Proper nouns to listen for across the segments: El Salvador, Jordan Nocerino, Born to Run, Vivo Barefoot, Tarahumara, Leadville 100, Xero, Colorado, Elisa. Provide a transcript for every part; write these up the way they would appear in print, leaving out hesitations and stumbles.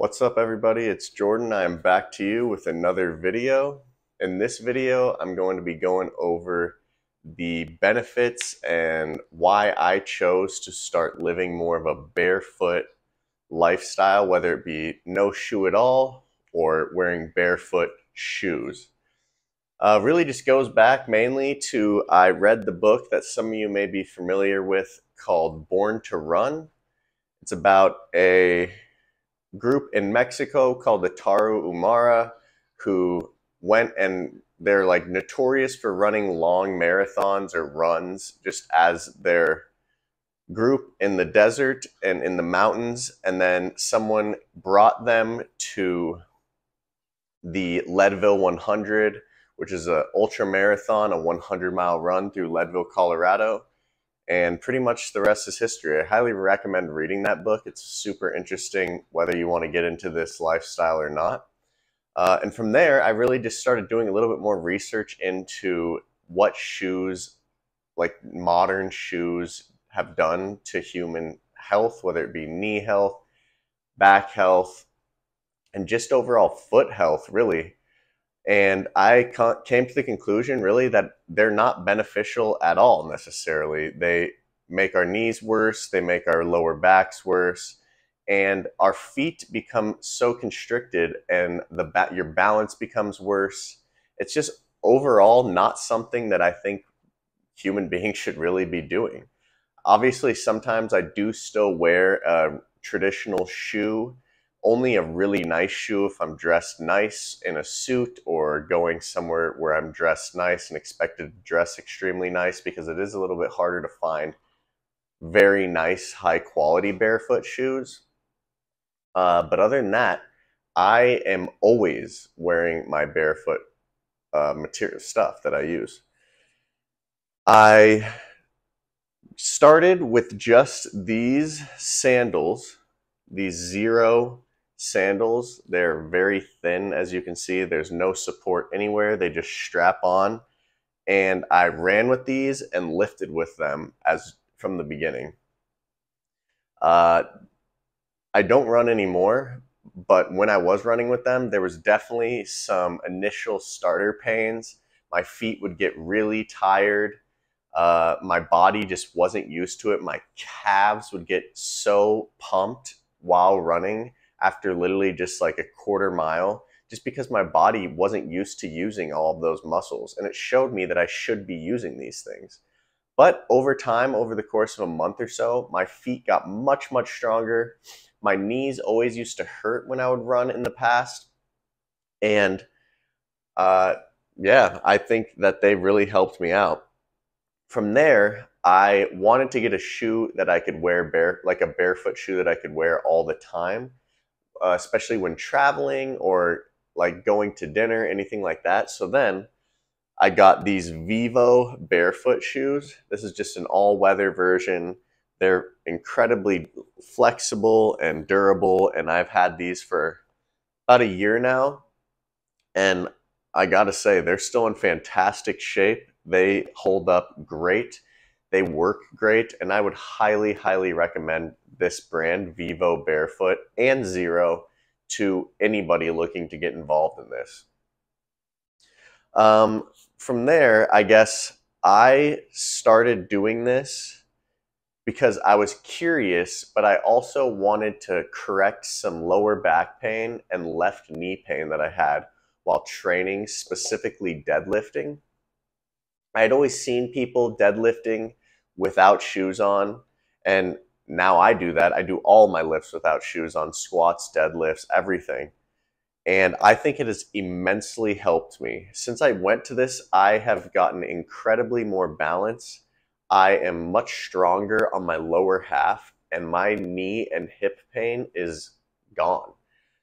What's up everybody, it's Jordan. I'm back to you with another video. In this video, I'm going to be going over the benefits and why I chose to start living more of a barefoot lifestyle, whether it be no shoe at all or wearing barefoot shoes. Really just goes back mainly to I read the book that some of you may be familiar with called Born to Run. It's about a group in Mexico called the Tarahumara who went, and they're like notorious for running long marathons or runs just as their group in the desert and in the mountains. And then someone brought them to the Leadville 100, which is an ultra marathon, a 100-mile run through Leadville, Colorado. And pretty much the rest is history. I highly recommend reading that book. It's super interesting whether you want to get into this lifestyle or not. And from there, I really just started doing a little bit more research into what shoes, like modern shoes, have done to human health, whether it be knee health, back health, and just overall foot health, really. And I came to the conclusion really that they're not beneficial at all necessarily. They make our knees worse, they make our lower backs worse, and our feet become so constricted and your balance becomes worse. It's just overall not something that I think human beings should really be doing. Obviously, sometimes I do still wear a traditional shoe. Only a really nice shoe if I'm dressed nice in a suit or going somewhere where I'm dressed nice and expected to dress extremely nice, because it is a little bit harder to find very nice, high quality barefoot shoes. But other than that, I am always wearing my barefoot material stuff that I use. I started with just these sandals, these Xero sandals. They're very thin, as you can see. There's no support anywhere. They just strap on, and I ran with these and lifted with them as from the beginning. I don't run anymore, but when I was running with them, there was definitely some initial starter pains. My feet would get really tired. My body just wasn't used to it. My calves would get so pumped while running after literally just like a quarter mile, just because my body wasn't used to using all of those muscles, and it showed me that I should be using these things. But over time, over the course of a month or so, my feet got much stronger. My knees always used to hurt when I would run in the past, and yeah, I think that they really helped me out. From there, I wanted to get a shoe that I could wear like a barefoot shoe that I could wear all the time, especially when traveling or like going to dinner, anything like that. So then I got these Vivo Barefoot shoes. This is just an all-weather version. They're incredibly flexible and durable, and I've had these for about a year now, and I gotta say they're still in fantastic shape. They hold up great. They work great, and I would highly recommend this brand, Vivo Barefoot and Xero, to anybody looking to get involved in this. From there, I guess I started doing this because I was curious, but I also wanted to correct some lower back pain and left knee pain that I had while training, specifically deadlifting. I had always seen people deadlifting without shoes on, and now I do that. I do all my lifts without shoes on, squats, deadlifts, everything. And I think it has immensely helped me. Since I went to this, I have gotten incredibly more balance. I am much stronger on my lower half, and my knee and hip pain is gone.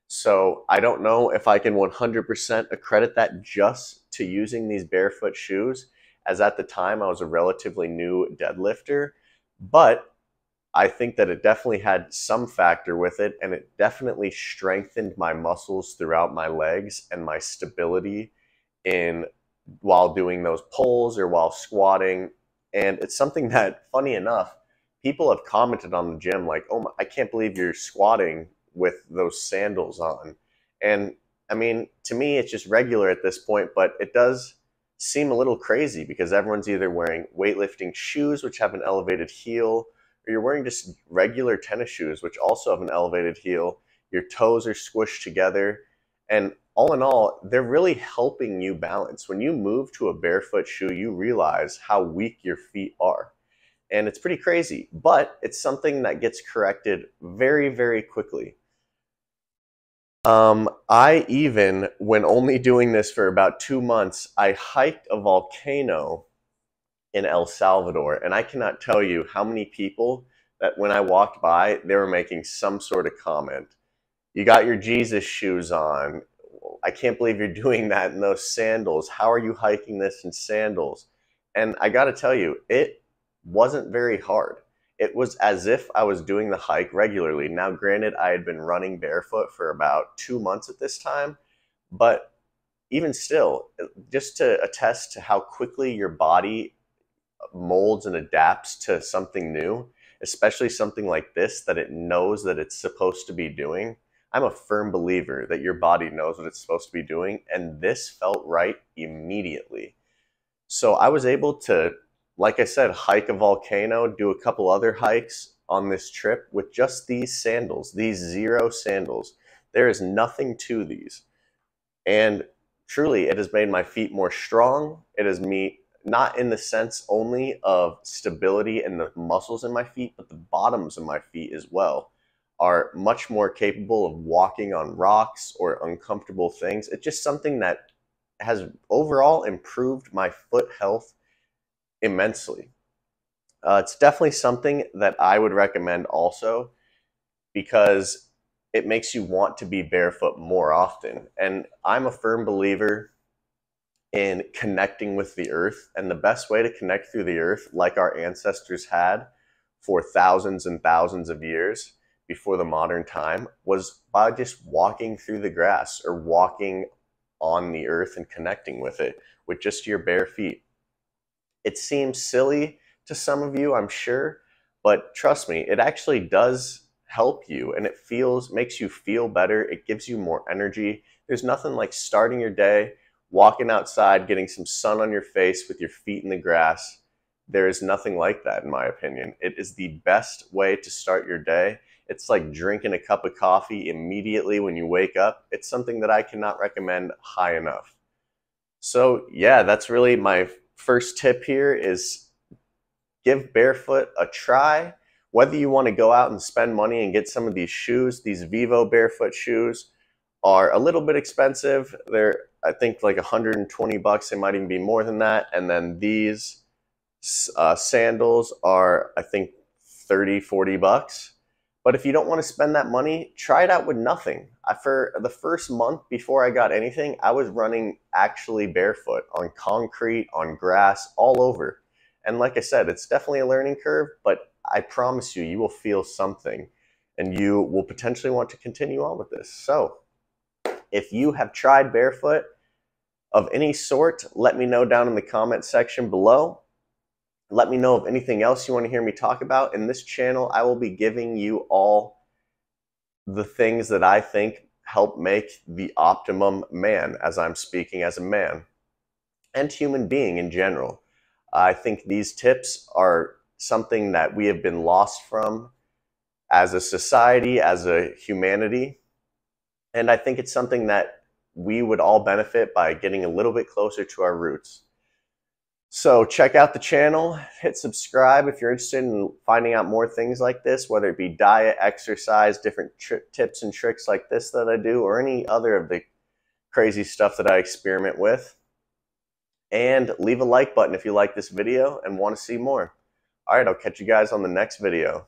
So I don't know if I can 100% accredit that just to using these barefoot shoes, as at the time I was a relatively new deadlifter, but I think that it definitely had some factor with it, and it definitely strengthened my muscles throughout my legs and my stability in while doing those pulls or while squatting. And it's something that, funny enough, people have commented on the gym like, oh my, I can't believe you're squatting with those sandals on. And I mean, to me, it's just regular at this point, but it does seem a little crazy because everyone's either wearing weightlifting shoes, which have an elevated heel, or you're wearing just regular tennis shoes, which also have an elevated heel. Your toes are squished together. And all in all, they're really helping you balance. When you move to a barefoot shoe, you realize how weak your feet are. And it's pretty crazy, but it's something that gets corrected very, very quickly. I even, when only doing this for about 2 months, I hiked a volcano in El Salvador, and I cannot tell you how many people that when I walked by, they were making some sort of comment. You got your Jesus shoes on. I can't believe you're doing that in those sandals. How are you hiking this in sandals? And I got to tell you, it wasn't very hard. It was as if I was doing the hike regularly. Now, granted, I had been running barefoot for about 2 months at this time, but even still, just to attest to how quickly your body molds and adapts to something new, especially something like this that it knows that it's supposed to be doing. I'm a firm believer that your body knows what it's supposed to be doing, and this felt right immediately. So I was able to, like I said, hike a volcano, do a couple other hikes on this trip with just these sandals, these Xero sandals. There is nothing to these. And truly, it has made my feet more strong. It has me, not in the sense only of stability and the muscles in my feet, but the bottoms of my feet as well are much more capable of walking on rocks or uncomfortable things. It's just something that has overall improved my foot health immensely. It's definitely something that I would recommend also because it makes you want to be barefoot more often. And I'm a firm believer in connecting with the earth, and the best way to connect through the earth, like our ancestors had for thousands and thousands of years before the modern time, was by just walking through the grass or walking on the earth and connecting with it with just your bare feet. It seems silly to some of you, I'm sure, but trust me, it actually does help you, and it makes you feel better. It gives you more energy. There's nothing like starting your day, walking outside, getting some sun on your face with your feet in the grass. There is nothing like that, in my opinion. It is the best way to start your day. It's like drinking a cup of coffee immediately when you wake up. It's something that I cannot recommend high enough. So yeah, that's really my first tip here is give barefoot a try. Whether you want to go out and spend money and get some of these shoes, these Vivo barefoot shoes are a little bit expensive. They're, I think, like 120 bucks. They might even be more than that. And then these sandals are, I think, 30, 40 bucks. But if you don't want to spend that money, try it out with nothing. For the first month before I got anything, I was running actually barefoot on concrete, on grass, all over. And like I said, it's definitely a learning curve, but I promise you, you will feel something and you will potentially want to continue on with this. So if you have tried barefoot of any sort, let me know down in the comment section below. Let me know of anything else you want to hear me talk about. In this channel, I will be giving you all the things that I think help make the optimum man, as I'm speaking as a man and human being in general. I think these tips are something that we have been lost from as a society, as a humanity. And I think it's something that we would all benefit by getting a little bit closer to our roots. So check out the channel, hit subscribe if you're interested in finding out more things like this, whether it be diet, exercise, different tips and tricks like this that I do, or any other of the crazy stuff that I experiment with. And leave a like button if you like this video and want to see more. All right, I'll catch you guys on the next video.